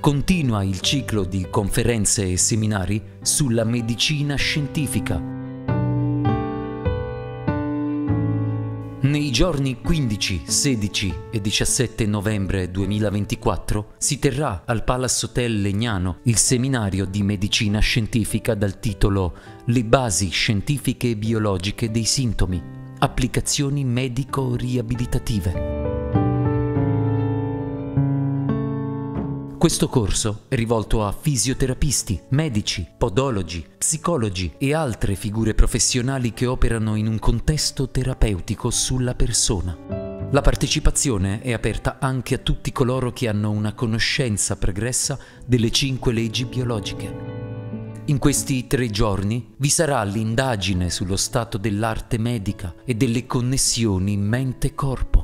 Continua il ciclo di conferenze e seminari sulla medicina scientifica. Nei giorni 15, 16 e 17 novembre 2024 si terrà al Palace Hotel Legnano il seminario di medicina scientifica dal titolo «Le basi scientifiche e biologiche dei sintomi, applicazioni medico-riabilitative». Questo corso è rivolto a fisioterapisti, medici, podologi, psicologi e altre figure professionali che operano in un contesto terapeutico sulla persona. La partecipazione è aperta anche a tutti coloro che hanno una conoscenza pregressa delle 5 leggi biologiche. In questi 3 giorni vi sarà l'indagine sullo stato dell'arte medica e delle connessioni mente-corpo.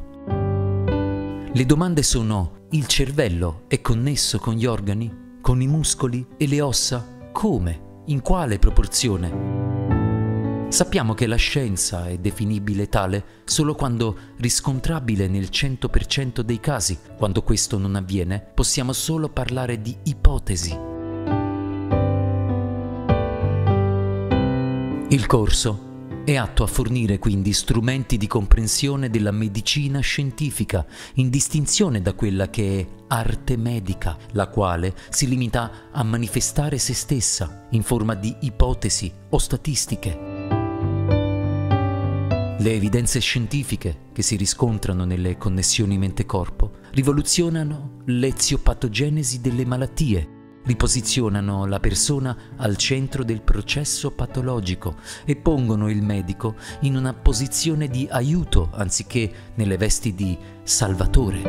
Le domande sono: il cervello è connesso con gli organi, con i muscoli e le ossa? Come? In quale proporzione? Sappiamo che la scienza è definibile tale solo quando riscontrabile nel 100% dei casi. Quando questo non avviene, possiamo solo parlare di ipotesi. Il corso è atto a fornire quindi strumenti di comprensione della medicina scientifica, in distinzione da quella che è arte medica, la quale si limita a manifestare se stessa in forma di ipotesi o statistiche. Le evidenze scientifiche che si riscontrano nelle connessioni mente-corpo rivoluzionano l'eziopatogenesi delle malattie, riposizionano la persona al centro del processo patologico e pongono il medico in una posizione di aiuto anziché nelle vesti di salvatore.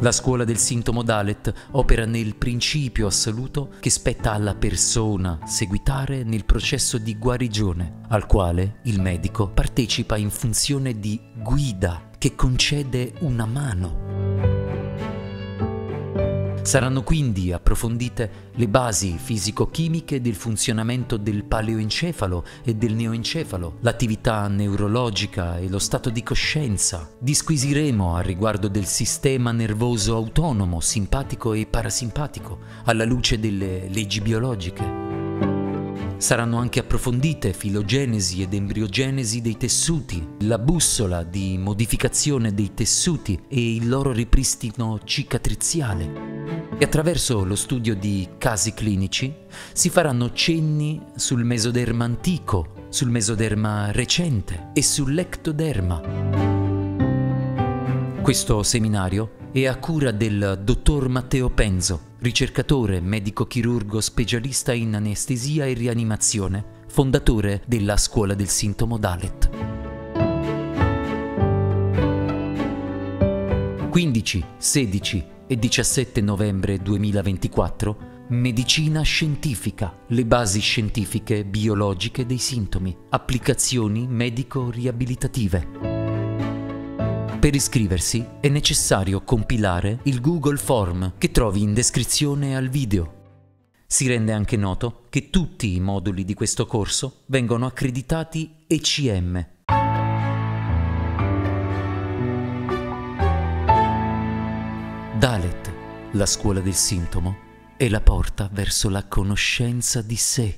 La scuola del sintomo Daleth opera nel principio assoluto che spetta alla persona seguitare nel processo di guarigione, al quale il medico partecipa in funzione di guida che concede una mano. Saranno quindi approfondite le basi fisico-chimiche del funzionamento del paleoencefalo e del neoencefalo, l'attività neurologica e lo stato di coscienza. Disquisiremo a riguardo del sistema nervoso autonomo, simpatico e parasimpatico, alla luce delle leggi biologiche. Saranno anche approfondite filogenesi ed embriogenesi dei tessuti, la bussola di modificazione dei tessuti e il loro ripristino cicatriziale. E attraverso lo studio di casi clinici si faranno cenni sul mesoderma antico, sul mesoderma recente e sull'ectoderma. Questo seminario è a cura del dottor Matteo Penzo, ricercatore, medico-chirurgo specialista in anestesia e rianimazione, fondatore della Scuola del Sintomo Daleth. 15, 16 e 17 novembre 2024, medicina scientifica, le basi scientifiche biologiche dei sintomi, applicazioni medico-riabilitative. Per iscriversi è necessario compilare il Google Form che trovi in descrizione al video. Si rende anche noto che tutti i moduli di questo corso vengono accreditati ECM. Daleth, la scuola del sintomo, è la porta verso la conoscenza di sé.